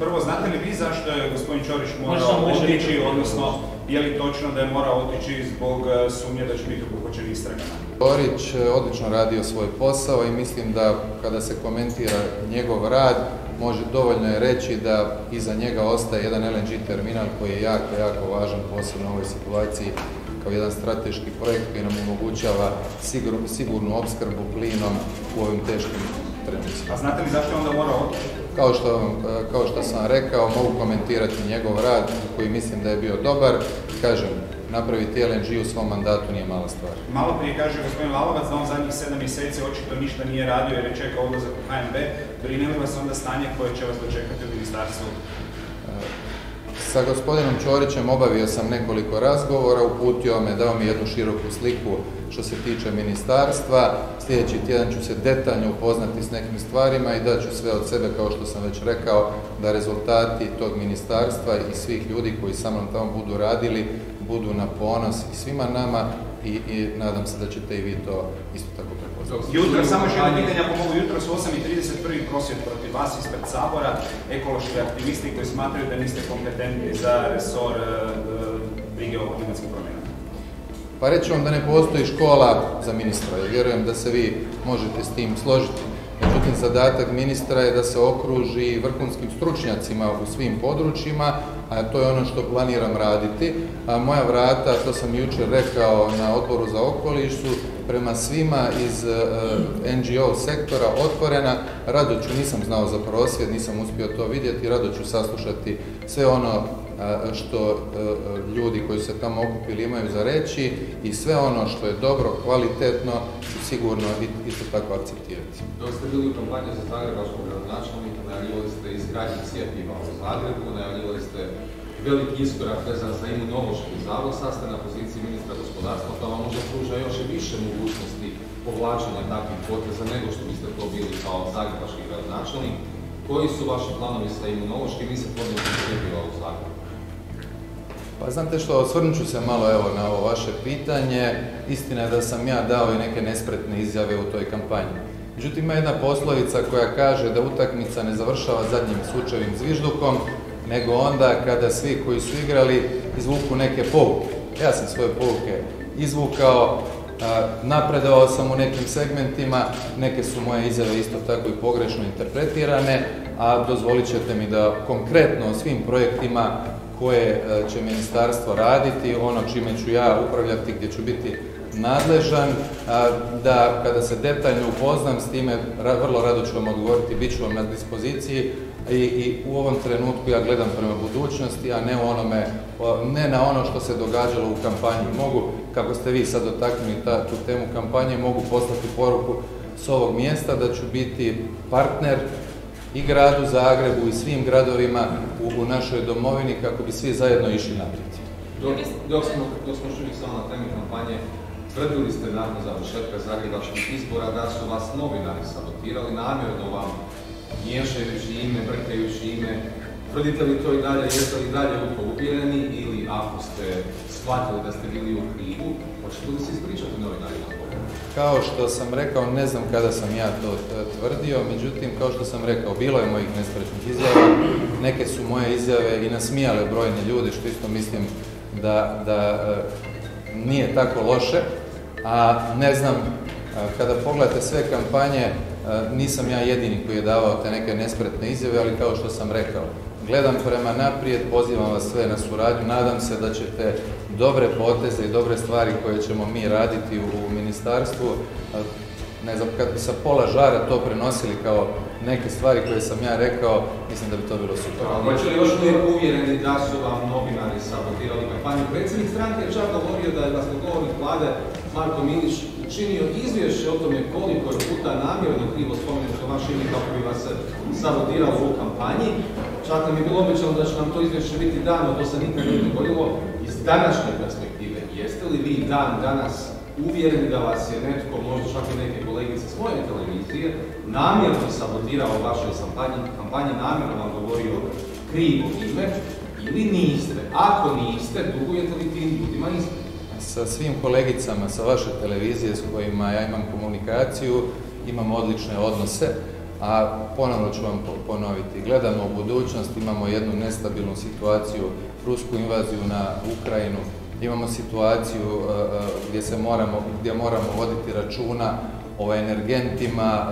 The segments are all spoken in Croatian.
Prvo, znate li vi zašto je gospodin Ćorić morao otići, odnosno je li točno da je morao otići zbog sumnje da će biti obuhvaćen istragama? Ćorić je odlično radio svoj posao i mislim da kada se komentira njegov rad, dovoljno je reći da iza njega ostaje jedan LNG terminal koji je jako važan, posebno u ovoj situaciji, kao jedan strateški projekt koji nam omogućava sigurnu opskrbu plinom u ovim teškim trenucima. A znate li zašto onda mora otići? Kao što sam rekao, mogu komentirati njegov rad koji mislim da je bio dobar. Kažem, napraviti LNG u svom mandatu nije mala stvar. Malo prije kaže gospodin Lalovac da on zadnjih 7 mjeseci očito ništa nije radio jer je čekao odlazak u HNB. Brine li vas onda stanje koje će vas dočekati u ministarstvu? Sa gospodinom Ćorićem obavio sam nekoliko razgovora, uputio me, dao mi jednu široku sliku što se tiče ministarstva. Sljedeći tjedan ću se detaljno upoznati s nekim stvarima i daću sve od sebe, kao što sam već rekao, da rezultati tog ministarstva i svih ljudi koji sa mnom tamo budu radili, budu na ponos i svima nama i nadam se da ćete i vi to isto tako prepoznati. Jutro, samo još jedno pitanje, ako mogu, jutro su 8:30 prvi prosvjed protiv vas ispred Sabora, ekološki aktivisti koji smatraju da niste kompetentni za resor brige o klimatskim promjenama. Pa reći vam da ne postoji škola za ministra, jer vjerujem da se vi možete s tim složiti. Međutim, zadatak ministra je da se okruži vrhunskim stručnjacima u svim područjima, a to je ono što planiram raditi. Moja vrata, to sam jučer rekao na Odboru za okoliš, su prema svima iz NGO sektora otvorena. Rado ću, nisam znao za prosvjed, nisam uspio to vidjeti, rado ću saslušati sve ono što ljudi koji se tamo okupili imaju za reći i sve ono što je dobro, kvalitetno, sigurno isto tako akceptirati. Dok ste bili u kampanji za zagrebačkog gradonačelnika, najavljivali ste izgradnju cjepiva u Zagrebu, najavljivali ste veliki iskorak vezan za Imunološki zavod, sad ste na poziciji ministra gospodarstva, pa vam možda pruža još i više mogućnosti povlačenja takvih poteza nego što biste to bili kao zagrebački gradonačelnik. Koji su vaši planovi sa Imunološkim i sa područjem cjepiva u Zagrebu? Pa znate što, osvrnut ću se malo na ovo vaše pitanje. Istina je da sam ja dao i neke nespretne izjave u toj kampanji. Međutim, ima jedna poslovica koja kaže da utakmica ne završava zadnjim sučevim zviždukom, nego onda kada svi koji su igrali izvuku neke pouke. Ja sam svoje pouke izvukao, napredovao sam u nekim segmentima, neke su moje izjave isto tako i pogrešno interpretirane, a dozvolit ćete mi da konkretno o svim projektima koje će ministarstvo raditi, ono čime ću ja upravljati, gdje ću biti nadležan, da kada se detaljno upoznam s time, vrlo rado ću vam odgovoriti, bit ću vam na dispoziciji i u ovom trenutku ja gledam prema budućnosti, a ne na ono što se događalo u kampanji. Mogu, kako ste vi sad dotaknuli tu temu kampanje, mogu poslati poruku s ovog mjesta da ću biti partner i gradu Zagrebu i svim gradovima u našoj domovini kako bi svi zajedno išli naprijed. Dok smo šli samo na temi kampanje, tvrdili ste nakon završetka zagrebačkih izbora da su vas novinari sabotirali, namjerno vam miješajući ime, brkajući ime. Tvrdite li to i dalje, jeste li dalje u to uvjereni ili ako ste shvatili da ste bili u krivu, hoćete li se ispričati novinarima? Kao što sam rekao, ne znam kada sam ja to tvrdio, međutim, kao što sam rekao, bilo je mojih nespretnih izjava, neke su moje izjave i nasmijale brojne ljude, što isto mislim da nije tako loše, a ne znam, kada pogledate sve kampanje, nisam ja jedini koji je davao te neke nespretne izjave, ali kao što sam rekao, gledam prema naprijed, pozivam vas sve na suradnju, nadam se da ćete dobre poteze i dobre stvari koje ćemo mi raditi u ministarstvu, ne znam, kad bi sa pola žara to prenosili kao neke stvari koje sam ja rekao, mislim da bi to bilo super. Hoćete li još uvijek uvjereni da su vam novinari sabotirali kampanju? Predsjednik stranke je čak govorio da je glasnogovornik vlade Marko Milić učinio izvješće o tome koliko je puta namjerno krivo spomenuti o vašem imenu kako bi vas sabotirao u kampanji. Čak nam je bilo obećano da će nam to izvješće biti dano, to se nikad nije dogodilo. Iz današnje perspektive, jeste li vi dan danas uvjereni da vas je netko, možda čak i neke kolegice s moje televizije, namjerno sabotirao u vašoj kampanji, namjerno vam govorio krivo ime ili niste? Ako niste, dugujete li tim ljudima ispriku? Sa svim kolegicama sa vaše televizije s kojima ja imam komunikaciju, imam odlične odnose. a ponovno ću vam ponoviti, gledamo u budućnost, imamo jednu nestabilnu situaciju, rusku invaziju na Ukrajinu, imamo situaciju gdje moramo voditi računa o energentima,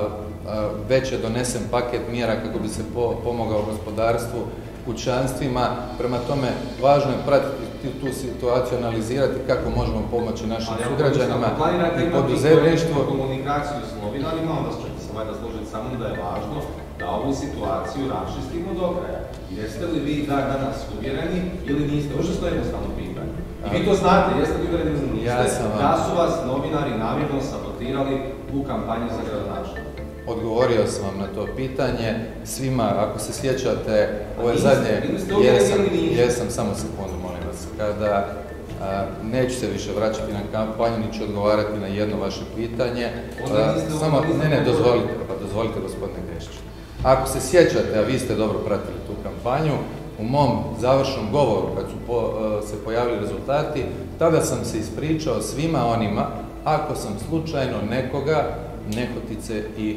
već je donesen paket mjera kako bi se pomogao gospodarstvu, kućanstvima, prema tome važno je pratiti tu situaciju, analizirati kako možemo pomoći našim sugrađanima i poduzetništvu. Komunikaciju s novinarima, onda ćete se valjda složiti samo da je važno da ovu situaciju raščistimo do kraja. Jeste li vi danas uvjereni ili niste? Užasno jednostavno pitanje. I vi to znate, jeste li uvjereni ili niste? Da su vas novinari namjerno sabotirali u kampanji za gradonačelnika. Odgovorio sam vam na to pitanje, svima, ako se sjećate, ove zadnje, jesam, samo sekundu, molim vas, kada neću se više vraćati na kampanju, ni ću odgovarati na jedno vaše pitanje, samo, dozvolite gospodine Krešić. Ako se sjećate, a vi ste dobro pratili tu kampanju, u mom završnom govoru, kad su se pojavili rezultati, tada sam se ispričao svima onima, ako sam slučajno nekoga, nehotice i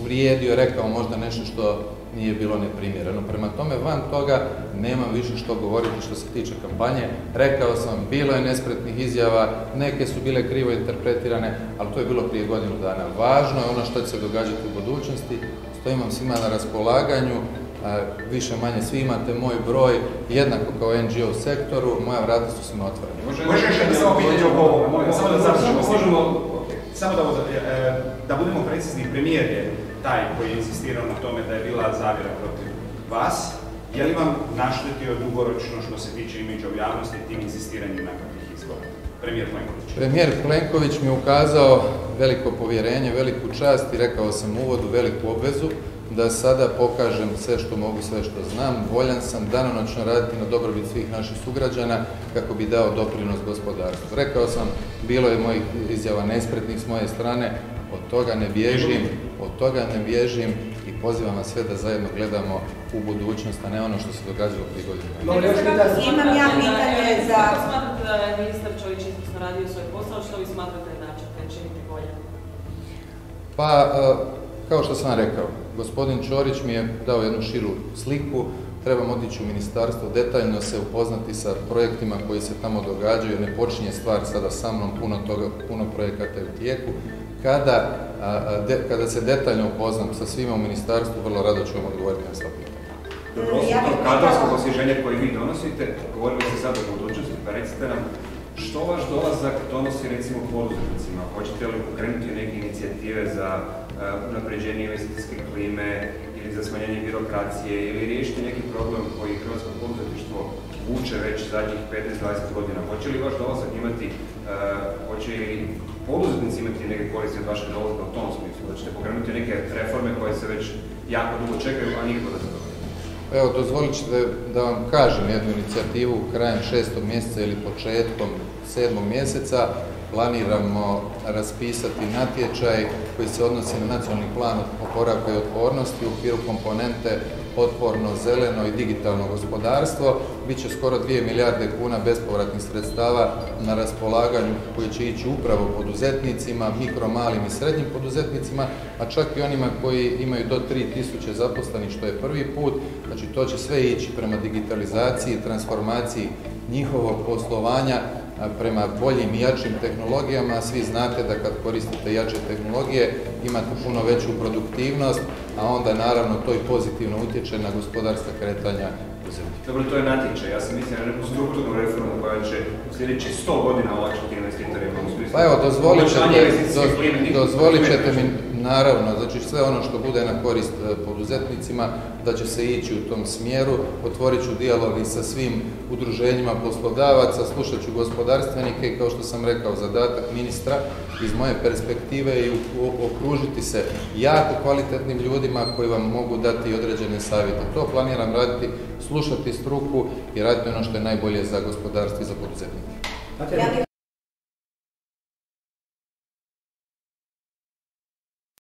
uvrijedio, rekao možda nešto što nije bilo neprimjereno. Prema tome, van toga nemam više što govoriti što se tiče kampanje. Rekao sam, bilo je nespretnih izjava, neke su bile krivo interpretirane, ali to je bilo prije godinu dana. Važno je ono što će se događati u budućnosti, stojim vam svima na raspolaganju, više manje svi imate moj broj, jednako kao NGO sektoru, moja vrata su svima otvorena. Možeš jedno samo pitanje o ovom, samo da završimo. Samo da budemo precizni, premijer je taj koji je insistirao na tome da je bila zavjera protiv vas. Je li vam naštetio dugoročno što se tiče imidža u javnosti tim insistiranjem nakon tih izbora? Premijer Plenković. Premijer Plenković mi je ukazao veliko povjerenje, veliku čast i rekao sam u uvodu veliku obvezu da sada pokažem sve što mogu, sve što znam. Voljan sam danonoćno raditi na dobrobit svih naših sugrađana kako bi dao doprinos gospodarstvu. Rekao sam, bilo je mojih izjava nespretnih s moje strane, od toga ne bježim i pozivam vas sve da zajedno gledamo u budućnost, a ne ono što se događalo prije godine. Imam ja pitanje za... Kako smatrate da je ministar Ćorić izvrsno radio svoj posao, što vi smatrate da ćete činiti bolje? Pa, kao što sam rekao, gospodin Ćorić mi je dao jednu širu sliku, trebam otići u ministarstvo, detaljno se upoznati sa projektima koji se tamo događaju, ne počinje stvar sada sa mnom, puno projekata je u tijeku. Kada se detaljno upoznam sa svima u ministarstvu, vrlo rado ću vam odgovoriti na sva pitanja. Dobro, kadrovsko osvježenje koje vi donosite, govorimo se sad o budućnosti, pa recite nam što vaš dolazak donosi recimo poduzetnicima? Hoćete li pokrenuti neke inicijative za unapređenje investicijske klime ili za smanjenje birokracije ili riješiti neki problem koji hrvatsko poduzetništvo vuče već zadnjih 15-20 godina? Hoće li vaš dolazak imati, hoće li poduzetnici imati neke koristi od vaše dolazka u tom smislu? Da ćete pokrenuti neke reforme koje se već jako dugo čekaju, a nikako da se događa? Evo, dozvolit ćete da vam kažem jednu inicijativu krajem 6. mjeseca ili početkom 7. mjeseca. Planiramo raspisati natječaj koji se odnosi na nacionalni plan oporavka i otpornosti u okviru komponente otporno, zeleno i digitalno gospodarstvo. Biće skoro 2 milijarde kuna bespovratnih sredstava na raspolaganju koji će ići upravo poduzetnicima, mikro, malim i srednjim poduzetnicima, a čak i onima koji imaju do 3000 zaposlenih, što je prvi put. Znači to će sve ići prema digitalizaciji, transformaciji njihovog poslovanja, prema boljim i jačim tehnologijama. Svi znate da kad koristite jače tehnologije imate puno veću produktivnost, a onda naravno to i pozitivno utječe na gospodarska kretanja u zemlji. Dobro, to je natječaj. Ja sam mislim na neku strukturnu reformu koja će u sljedećih 100 godina olakšati investitorima u smislu. Pa evo, dozvolit ćete mi, naravno, znači sve ono što bude na korist poduzetnicima, da će se ići u tom smjeru. Otvorit ću dijalog i sa svim udruženjima poslodavaca, slušat ću gospodarstvenike i kao što sam rekao, zadatak ministra iz moje perspektive je okružiti se jako kvalitetnim ljudima koji vam mogu dati određene savjete. To planiram raditi, slušati struku i raditi ono što je najbolje za gospodarstvo i za poduzetnike.